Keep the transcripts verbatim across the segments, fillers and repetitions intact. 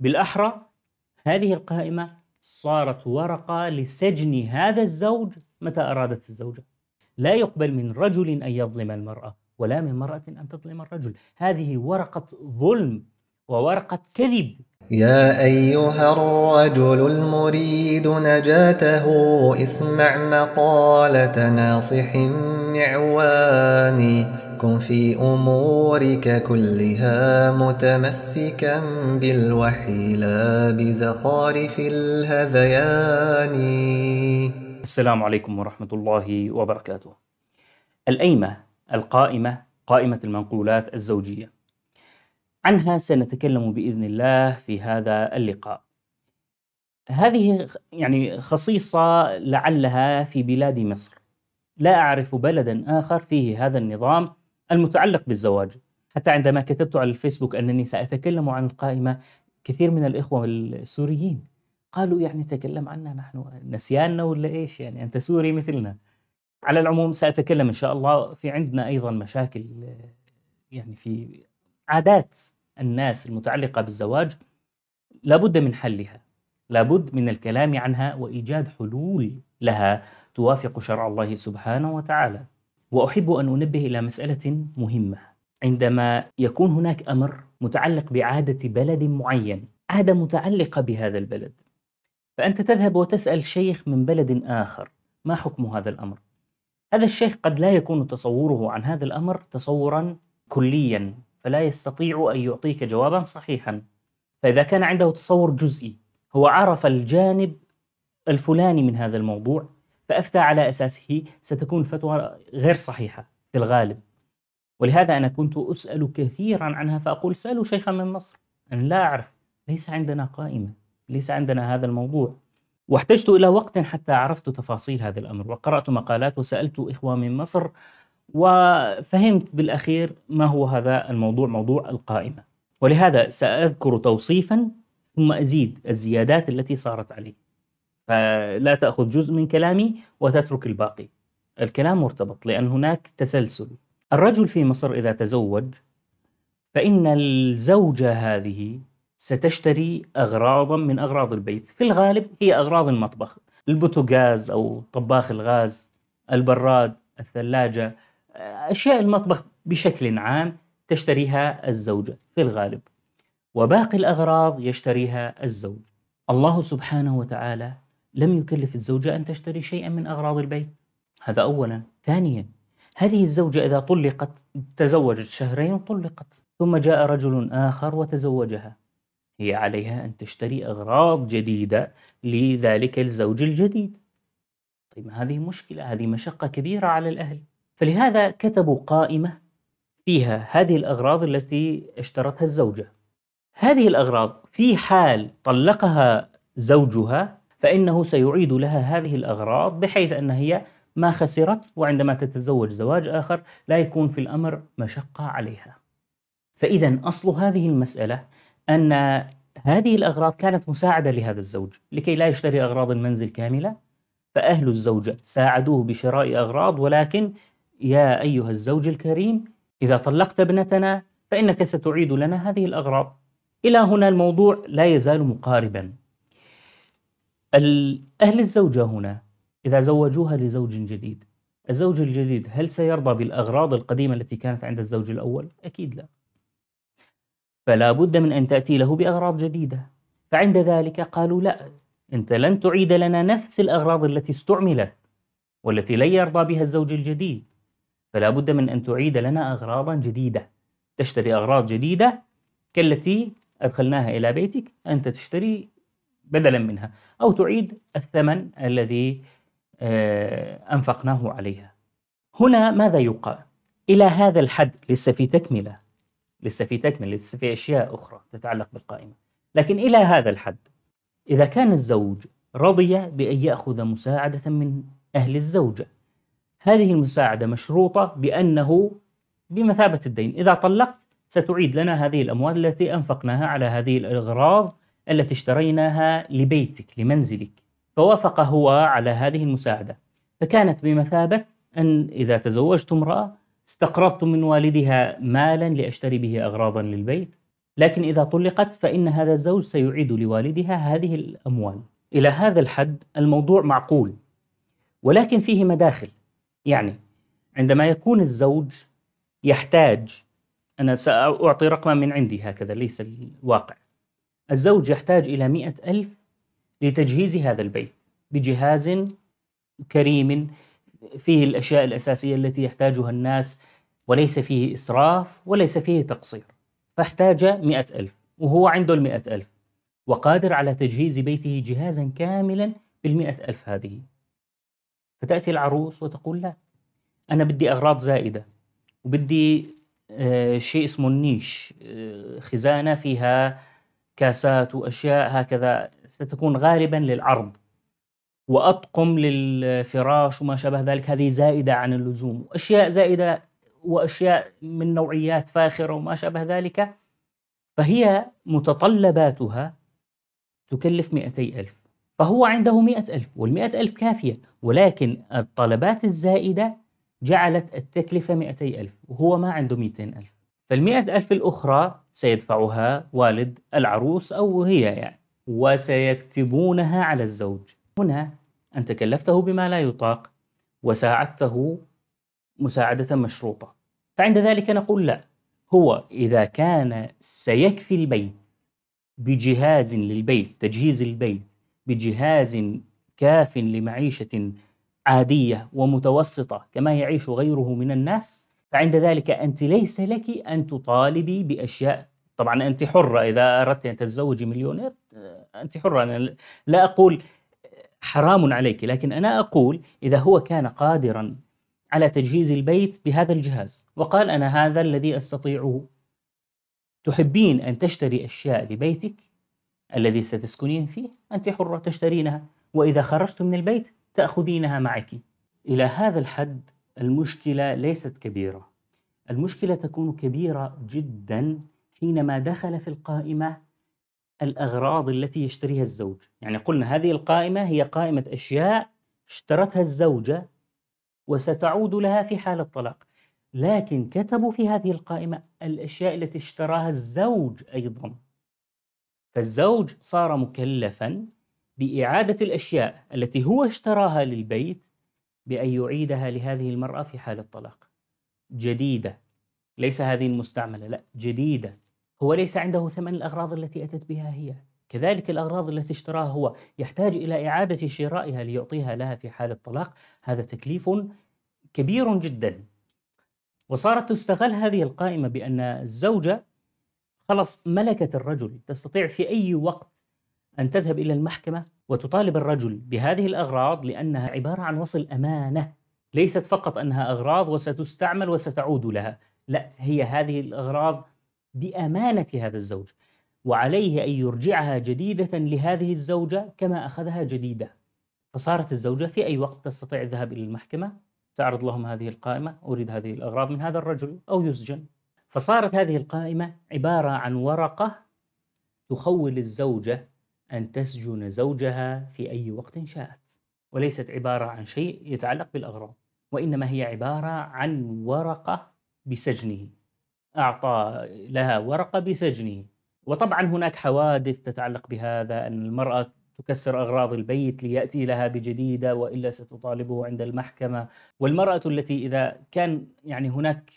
بالأحرى هذه القائمة صارت ورقة لسجن هذا الزوج متى أرادت الزوجة. لا يقبل من رجل أن يظلم المرأة، ولا من مرأة أن تظلم الرجل. هذه ورقة ظلم وورقة كذب. يا أيها الرجل المريد نجاته اسمع مقالة ناصح معواني، كن في أمورك كلها متمسكا بالوحي لا بزخارف الهذيان. السلام عليكم ورحمة الله وبركاته. الأيمة القائمة، قائمة المنقولات الزوجية، عنها سنتكلم بإذن الله في هذا اللقاء. هذه يعني خصيصة لعلها في بلاد مصر، لا أعرف بلدا آخر فيه هذا النظام المتعلق بالزواج. حتى عندما كتبت على الفيسبوك أنني سأتكلم عن القائمة، كثير من الإخوة السوريين قالوا يعني تكلم عنا، نحن نسياننا ولا إيش؟ يعني أنت سوري مثلنا. على العموم سأتكلم إن شاء الله. في عندنا أيضا مشاكل يعني في عادات الناس المتعلقة بالزواج لابد من حلها، لابد من الكلام عنها وإيجاد حلول لها توافق شرع الله سبحانه وتعالى. وأحب أن أنبه إلى مسألة مهمة. عندما يكون هناك أمر متعلق بعادة بلد معين، عادة متعلقة بهذا البلد، فأنت تذهب وتسأل شيخ من بلد آخر ما حكم هذا الأمر. هذا الشيخ قد لا يكون تصوره عن هذا الأمر تصورا كليا، فلا يستطيع أن يعطيك جوابا صحيحا. فإذا كان عنده تصور جزئي، هو عرف الجانب الفلاني من هذا الموضوع فأفتى على أساسه، ستكون الفتوى غير صحيحة في الغالب. ولهذا أنا كنت أسأل كثيرا عنها، فأقول سألوا شيخا من مصر، أنا لا أعرف، ليس عندنا قائمة، ليس عندنا هذا الموضوع. واحتجت إلى وقت حتى عرفت تفاصيل هذا الأمر، وقرأت مقالات وسألت إخوة من مصر، وفهمت بالأخير ما هو هذا الموضوع، موضوع القائمة. ولهذا سأذكر توصيفا ثم أزيد الزيادات التي صارت عليه، فلا تأخذ جزء من كلامي وتترك الباقي. الكلام مرتبط لأن هناك تسلسل. الرجل في مصر إذا تزوج فإن الزوجة هذه ستشتري أغراضا من أغراض البيت، في الغالب هي أغراض المطبخ، البوتاجاز أو طباخ الغاز، البراد، الثلاجة، أشياء المطبخ بشكل عام تشتريها الزوجة في الغالب، وباقي الأغراض يشتريها الزوج. الله سبحانه وتعالى لم يكلف الزوجة أن تشتري شيئا من أغراض البيت، هذا أولا. ثانيا، هذه الزوجة إذا طلقت، تزوجت شهرين وطلقت، ثم جاء رجل آخر وتزوجها، هي عليها أن تشتري أغراض جديدة لذلك الزوج الجديد. طيب هذه مشكلة، هذه مشقة كبيرة على الأهل. فلهذا كتبوا قائمة فيها هذه الأغراض التي اشترتها الزوجة. هذه الأغراض في حال طلقها زوجها فإنه سيعيد لها هذه الأغراض، بحيث أن هي ما خسرت، وعندما تتزوج زواج آخر لا يكون في الأمر مشقة عليها. فإذا أصل هذه المسألة أن هذه الأغراض كانت مساعدة لهذا الزوج لكي لا يشتري أغراض المنزل كاملة، فأهل الزوجة ساعدوه بشراء أغراض. ولكن يا أيها الزوج الكريم، إذا طلقت ابنتنا فإنك ستعيد لنا هذه الأغراض. إلى هنا الموضوع لا يزال مقاربا. أهل الزوجة هنا إذا زوجوها لزوج جديد، الزوج الجديد هل سيرضى بالأغراض القديمة التي كانت عند الزوج الأول؟ أكيد لا. فلا بد من أن تأتي له بأغراض جديدة. فعند ذلك قالوا لا، أنت لن تعيد لنا نفس الأغراض التي استعملت والتي لن يرضى بها الزوج الجديد، فلا بد من أن تعيد لنا أغراضا جديدة، تشتري أغراض جديدة كالتي أدخلناها إلى بيتك، أنت تشتري بدلا منها، أو تعيد الثمن الذي أنفقناه عليها. هنا ماذا يقال؟ إلى هذا الحد لسه في تكملة، لسه في تكملة، لسه في أشياء أخرى تتعلق بالقائمة، لكن إلى هذا الحد إذا كان الزوج رضي بأن يأخذ مساعدة من أهل الزوجة، هذه المساعدة مشروطة بأنه بمثابة الدين، إذا طلقت ستعيد لنا هذه الأموال التي أنفقناها على هذه الأغراض التي اشتريناها لبيتك، لمنزلك. فوافق هو على هذه المساعدة، فكانت بمثابة أن إذا تزوجت امرأة استقرضت من والدها مالا لأشتري به أغراضا للبيت، لكن إذا طلقت فإن هذا الزوج سيعيد لوالدها هذه الأموال. إلى هذا الحد الموضوع معقول، ولكن فيه مداخل. يعني عندما يكون الزوج يحتاج، أنا سأعطي رقما من عندي هكذا ليس الواقع، الزوج يحتاج إلى مئة ألف لتجهيز هذا البيت بجهاز كريم فيه الأشياء الأساسية التي يحتاجها الناس، وليس فيه إسراف وليس فيه تقصير، فاحتاج مئة ألف وهو عنده المئة ألف وقادر على تجهيز بيته جهازا كاملا بالمئة ألف هذه. فتأتي العروس وتقول لا، أنا بدي أغراض زائدة وبدي آه شيء اسمه النيش، آه خزانة فيها كاسات وأشياء هكذا ستكون غالبا للعرض، وأطقم للفراش وما شابه ذلك، هذه زائدة عن اللزوم، وأشياء زائدة وأشياء من نوعيات فاخرة وما شابه ذلك. فهي متطلباتها تكلف مئتي ألف، فهو عنده مئة ألف والمئة ألف كافية، ولكن الطلبات الزائدة جعلت التكلفة مئتي ألف وهو ما عنده مئتين ألف. فالمئة ألف الأخرى سيدفعها والد العروس أو هي يعني، وسيكتبونها على الزوج. هنا أنت كلفته بما لا يطاق وساعدته مساعدة مشروطة، فعند ذلك نقول لا، هو إذا كان سيكفي البيت بجهاز للبيت، تجهيز البيت بجهاز كاف لمعيشة عادية ومتوسطة كما يعيش غيره من الناس، فعند ذلك أنت ليس لك أن تطالبي بأشياء. طبعا أنت حرة، إذا أردت أن تتزوجي مليونير أنت حرة، أنا لا أقول حرام عليك، لكن أنا أقول إذا هو كان قادرا على تجهيز البيت بهذا الجهاز وقال أنا هذا الذي أستطيعه، تحبين أن تشتري أشياء لبيتك الذي ستسكنين فيه أنت حرة تشترينها، وإذا خرجت من البيت تأخذينها معك. إلى هذا الحد المشكلة ليست كبيرة، المشكلة تكون كبيرة جدا حينما دخل في القائمة الأغراض التي يشتريها الزوج. يعني قلنا هذه القائمة هي قائمة أشياء اشترتها الزوجة وستعود لها في حال الطلاق، لكن كتبوا في هذه القائمة الأشياء التي اشتراها الزوج أيضا، فالزوج صار مكلفا بإعادة الأشياء التي هو اشتراها للبيت بأن يعيدها لهذه المرأة في حال الطلاق جديدة، ليس هذه المستعملة، لا جديدة. هو ليس عنده ثمن الأغراض التي أتت بها هي، كذلك الأغراض التي اشتراها هو يحتاج إلى إعادة شرائها ليعطيها لها في حال الطلاق، هذا تكليف كبير جدا. وصارت تستغل هذه القائمة بأن الزوجة خلص ملكت الرجل، تستطيع في أي وقت أن تذهب إلى المحكمة وتطالب الرجل بهذه الأغراض، لأنها عبارة عن وصل أمانة، ليست فقط أنها أغراض وستستعمل وستعود لها، لا، هي هذه الأغراض بأمانة هذا الزوج، وعليه أن يرجعها جديدة لهذه الزوجة كما أخذها جديدة. فصارت الزوجة في أي وقت تستطيع الذهاب إلى المحكمة، تعرض لهم هذه القائمة، أريد هذه الأغراض من هذا الرجل أو يسجن. فصارت هذه القائمة عبارة عن ورقة تخول الزوجة أن تسجن زوجها في أي وقت شاءت، وليست عبارة عن شيء يتعلق بالأغراض، وإنما هي عبارة عن ورقة بسجنه، أعطى لها ورقة بسجنه. وطبعا هناك حوادث تتعلق بهذا، أن المرأة تكسر أغراض البيت ليأتي لها بجديدة وإلا ستطالبه عند المحكمة. والمرأة التي إذا كان يعني هناك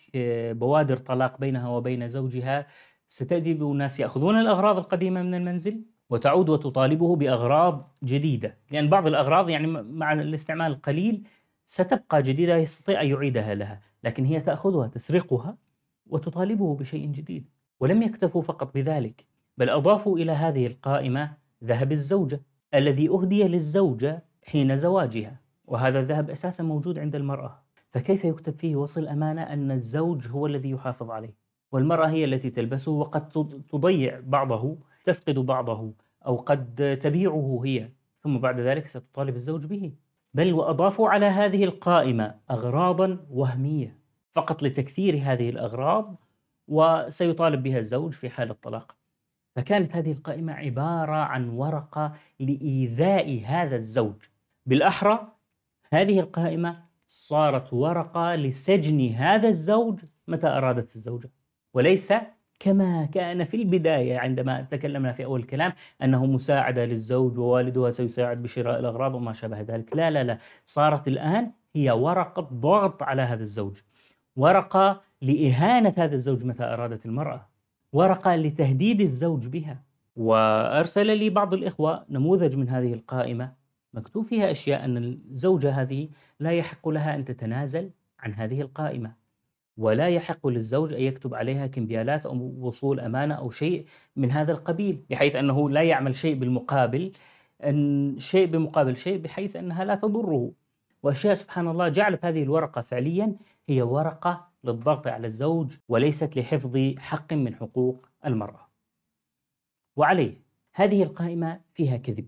بوادر طلاق بينها وبين زوجها، ستأتي بأناس يأخذون الأغراض القديمة من المنزل وتعود وتطالبه بأغراض جديدة، لأن بعض الأغراض يعني مع الاستعمال القليل ستبقى جديدة يستطيع أن يعيدها لها، لكن هي تأخذها تسرقها وتطالبه بشيء جديد. ولم يكتفوا فقط بذلك، بل أضافوا إلى هذه القائمة ذهب الزوجة الذي أهدي للزوجة حين زواجها، وهذا الذهب أساسا موجود عند المرأة، فكيف يكتب فيه وصل أمانة أن الزوج هو الذي يحافظ عليه والمرأة هي التي تلبسه، وقد تضيع بعضه، تفقد بعضه، أو قد تبيعه هي ثم بعد ذلك ستطالب الزوج به. بل وأضافوا على هذه القائمة أغراضا وهمية فقط لتكثير هذه الأغراض وسيطالب بها الزوج في حال الطلاق. فكانت هذه القائمة عبارة عن ورقة لإيذاء هذا الزوج، بالأحرى هذه القائمة صارت ورقة لسجن هذا الزوج متى أرادت الزوجة، وليس كما كان في البداية عندما تكلمنا في أول الكلام أنه مساعدة للزوج ووالدها سيساعد بشراء الأغراض وما شابه ذلك. لا لا لا، صارت الآن هي ورقة ضغط على هذا الزوج، ورقة لإهانة هذا الزوج متى أرادت المرأة، ورقة لتهديد الزوج بها. وأرسل لي بعض الإخوة نموذج من هذه القائمة مكتوب فيها أشياء أن الزوجة هذه لا يحق لها أن تتنازل عن هذه القائمة، ولا يحق للزوج أن يكتب عليها كمبيالات أو وصول أمانة أو شيء من هذا القبيل، بحيث أنه لا يعمل شيء بالمقابل أن شيء بمقابل شيء بحيث أنها لا تضره. وأشياء سبحان الله جعلت هذه الورقة فعليا هي ورقة للضغط على الزوج وليست لحفظ حق من حقوق المرأة. وعليه هذه القائمة فيها كذب،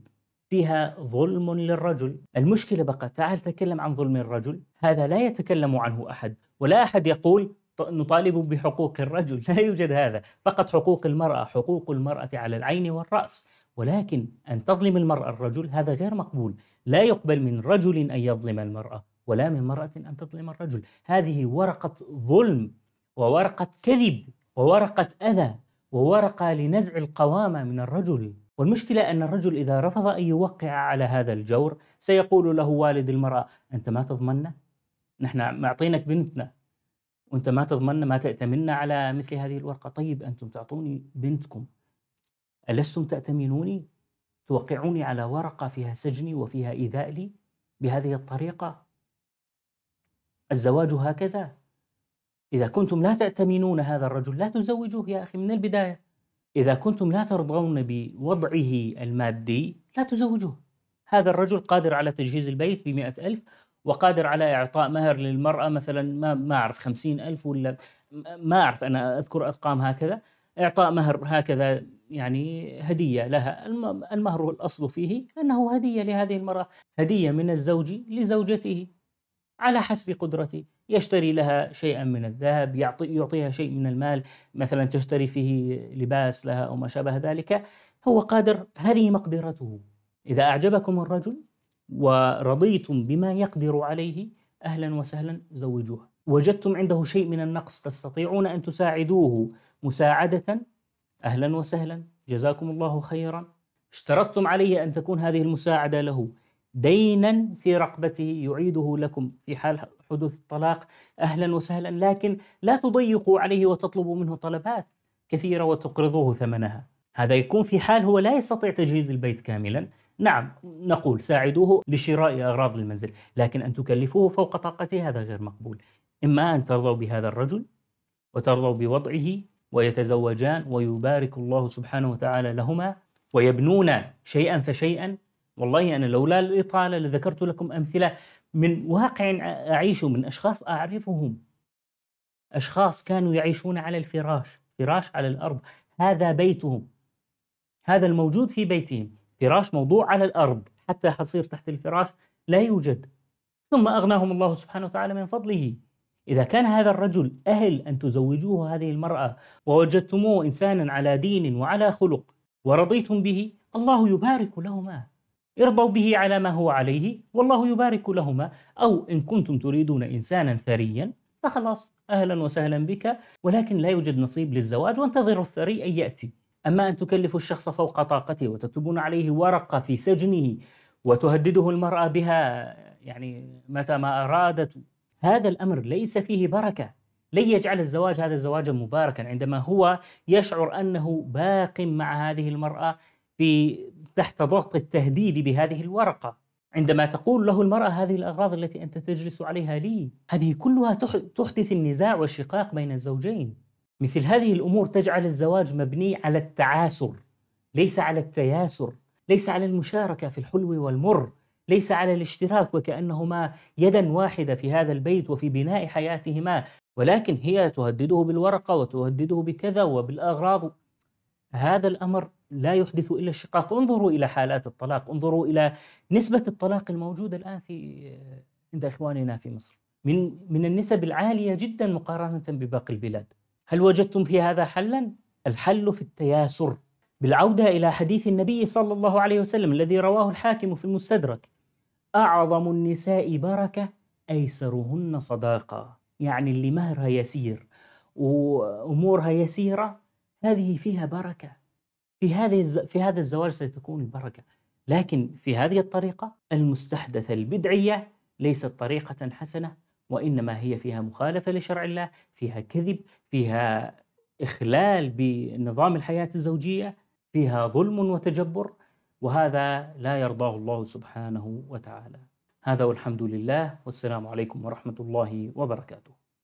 فيها ظلم للرجل. المشكلة بقى، تعال تكلم عن ظلم الرجل، هذا لا يتكلم عنه أحد، ولا أحد يقول نطالب بحقوق الرجل، لا يوجد هذا، فقط حقوق المرأة، حقوق المرأة على العين والرأس. ولكن أن تظلم المرأة الرجل هذا غير مقبول، لا يقبل من رجل أن يظلم المرأة، ولا من مرأة أن تظلم الرجل. هذه ورقة ظلم، وورقة كذب، وورقة أذى، وورقة لنزع القوامة من الرجل. والمشكلة أن الرجل إذا رفض أن يوقع على هذا الجور سيقول له والد المرأة: أنت ما تضمننا؟ نحن معطينك بنتنا وأنت ما تضمننا، ما تأتمننا على مثل هذه الورقة. طيب أنتم تعطوني بنتكم، ألستم تأتمنوني؟ توقعوني على ورقة فيها سجني وفيها إيذاء لي بهذه الطريقة؟ الزواج هكذا، إذا كنتم لا تأتمنون هذا الرجل لا تزوجوه يا أخي من البداية، إذا كنتم لا ترضون بوضعه المادي لا تزوجوه. هذا الرجل قادر على تجهيز البيت بمئة ألف، وقادر على إعطاء مهر للمرأة مثلا ما ما أعرف خمسين ألف ولا ما أعرف، أنا أذكر أرقام هكذا، إعطاء مهر هكذا يعني هدية لها. المهر الأصل فيه أنه هدية لهذه المرأة، هدية من الزوج لزوجته على حسب قدرته، يشتري لها شيئا من الذهب، يعطي يعطيها شيء من المال مثلا تشتري فيه لباس لها أو ما شابه ذلك. هو قادر، هذه مقدرته. إذا أعجبكم الرجل ورضيتم بما يقدر عليه أهلا وسهلا زوجوه. وجدتم عنده شيء من النقص تستطيعون أن تساعدوه مساعدة، أهلا وسهلا جزاكم الله خيرا. اشترطتم عليه أن تكون هذه المساعدة له دينا في رقبته يعيده لكم في حال حدوث الطلاق، أهلا وسهلا. لكن لا تضيقوا عليه وتطلبوا منه طلبات كثيرة وتقرضوه ثمنها. هذا يكون في حال هو لا يستطيع تجهيز البيت كاملا، نعم نقول ساعدوه لشراء أغراض المنزل، لكن أن تكلفوه فوق طاقته هذا غير مقبول. إما أن ترضوا بهذا الرجل وترضوا بوضعه ويتزوجان ويبارك الله سبحانه وتعالى لهما ويبنون شيئا فشيئا. والله أنا لولا الإطالة لذكرت لكم أمثلة من واقع أعيشه، من أشخاص أعرفهم، أشخاص كانوا يعيشون على الفراش، فراش على الأرض، هذا بيتهم، هذا الموجود في بيتهم، فراش موضوع على الأرض، حتى حصير تحت الفراش لا يوجد. ثم أغناهم الله سبحانه وتعالى من فضله. إذا كان هذا الرجل أهل أن تزوجوه هذه المرأة ووجدتموه إنسانا على دين وعلى خلق ورضيتم به، الله يبارك لهما، ارضوا به على ما هو عليه والله يبارك لهما. أو إن كنتم تريدون إنسانا ثريا فخلاص أهلا وسهلا بك، ولكن لا يوجد نصيب للزواج وانتظروا الثري أن يأتي. أما أن تكلفوا الشخص فوق طاقته وتكتبون عليه ورقة في سجنه وتهدده المرأة بها يعني متى ما أرادت، هذا الأمر ليس فيه بركة، لن يجعل الزواج هذا الزواج مباركا عندما هو يشعر أنه باق مع هذه المرأة في تحت ضغط التهديد بهذه الورقة. عندما تقول له المرأة هذه الأغراض التي أنت تجلس عليها لي، هذه كلها تحدث النزاع والشقاق بين الزوجين. مثل هذه الأمور تجعل الزواج مبني على التعاسر، ليس على التياسر، ليس على المشاركة في الحلو والمر، ليس على الاشتراك وكأنهما يدا واحدة في هذا البيت وفي بناء حياتهما. ولكن هي تهدده بالورقة وتهدده بكذا وبالأغراض، هذا الأمر لا يحدث إلا الشقاق. انظروا إلى حالات الطلاق، انظروا إلى نسبة الطلاق الموجودة الآن في عند إخواننا في مصر، من من النسب العالية جدا مقارنة بباقي البلاد. هل وجدتم في هذا حلا؟ الحل في التياسر، بالعودة إلى حديث النبي صلى الله عليه وسلم الذي رواه الحاكم في المستدرك: أعظم النساء بركة أيسرهن صداقة. يعني اللي مهرها يسير وأمورها يسيرة هذه فيها بركة، في هذه في هذا الزواج ستكون البركة. لكن في هذه الطريقة المستحدثة البدعية ليست طريقة حسنة، وإنما هي فيها مخالفة لشرع الله، فيها كذب، فيها إخلال بنظام الحياة الزوجية، فيها ظلم وتجبر، وهذا لا يرضاه الله سبحانه وتعالى. هذا والحمد لله، والسلام عليكم ورحمة الله وبركاته.